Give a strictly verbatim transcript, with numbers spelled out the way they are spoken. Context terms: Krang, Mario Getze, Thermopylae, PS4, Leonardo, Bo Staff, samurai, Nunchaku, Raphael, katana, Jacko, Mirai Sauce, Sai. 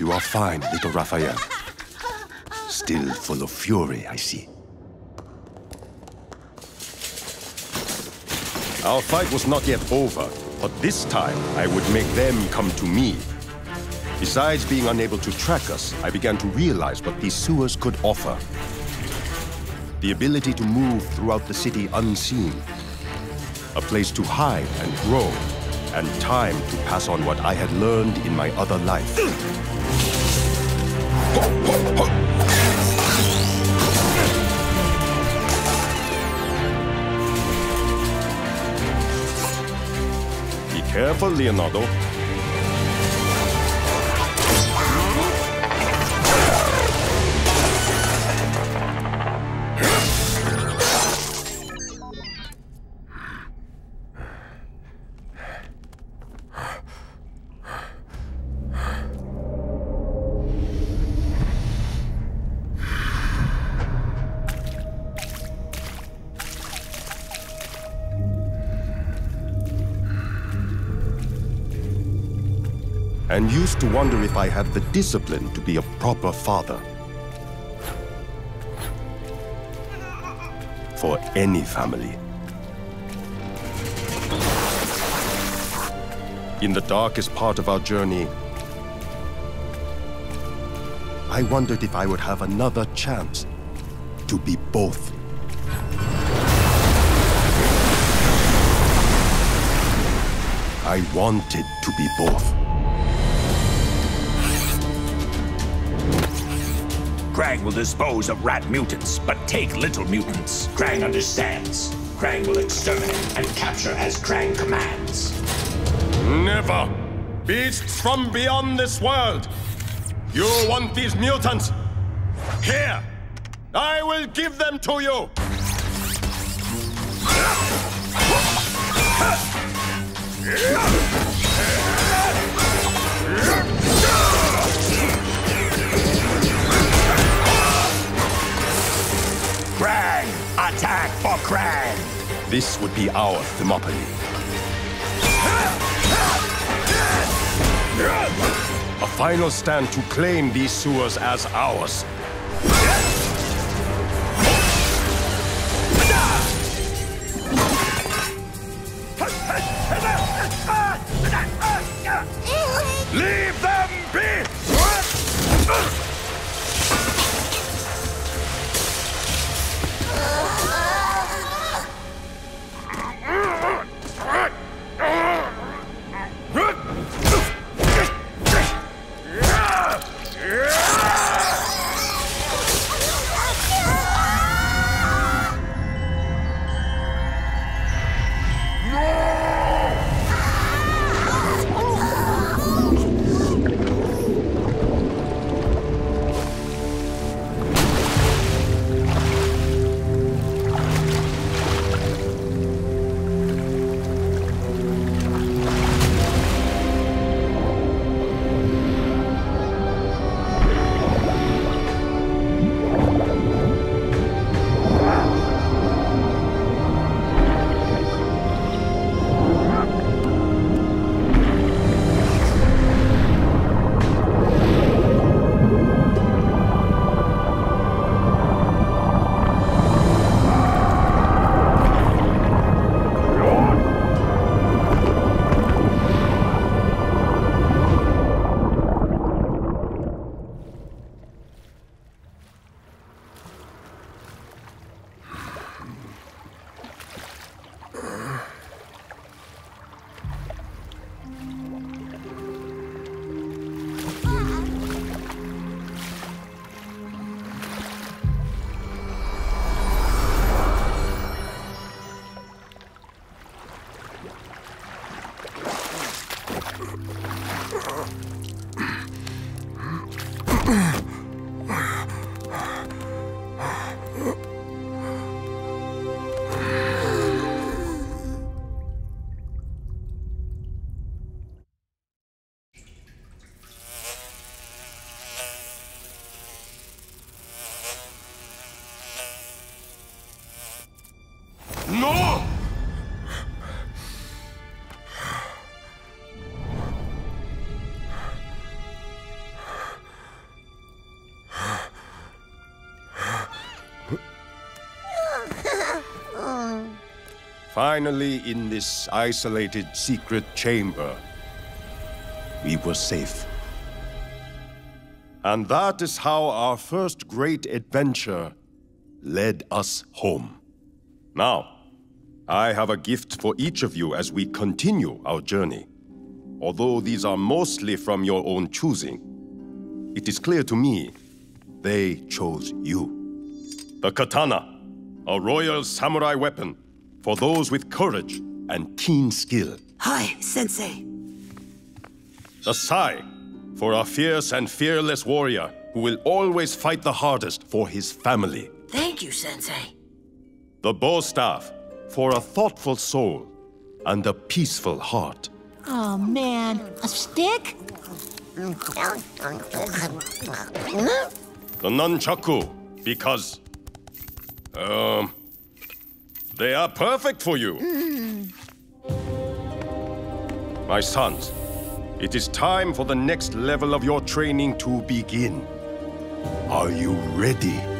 You are fine, little Raphael. Still full of fury, I see. Our fight was not yet over, but this time I would make them come to me. Besides being unable to track us, I began to realize what these sewers could offer. The ability to move throughout the city unseen. A place to hide and grow, and time to pass on what I had learned in my other life. Be careful, Leonardo. And used to wonder if I had the discipline to be a proper father. For any family. In the darkest part of our journey, I wondered if I would have another chance to be both. I wanted to be both. Krang will dispose of rat mutants, but take little mutants. Krang understands. Krang will exterminate and capture as Krang commands. Never! Beasts from beyond this world! You want these mutants? Here! I will give them to you! Krang! Attack for Krang! This would be our Thermopylae. A final stand to claim these sewers as ours. Leave them be! Finally, in this isolated secret chamber, we were safe. And that is how our first great adventure led us home. Now, I have a gift for each of you as we continue our journey. Although these are mostly from your own choosing, it is clear to me they chose you. The katana, a royal samurai weapon for those with courage and keen skill. Hi, Sensei. The Sai, for a fierce and fearless warrior who will always fight the hardest for his family. Thank you, Sensei. The Bo Staff, for a thoughtful soul and a peaceful heart. Oh, man. A stick? The Nunchaku, because... Um... they are perfect for you. Mm. My sons, it is time for the next level of your training to begin. Are you ready?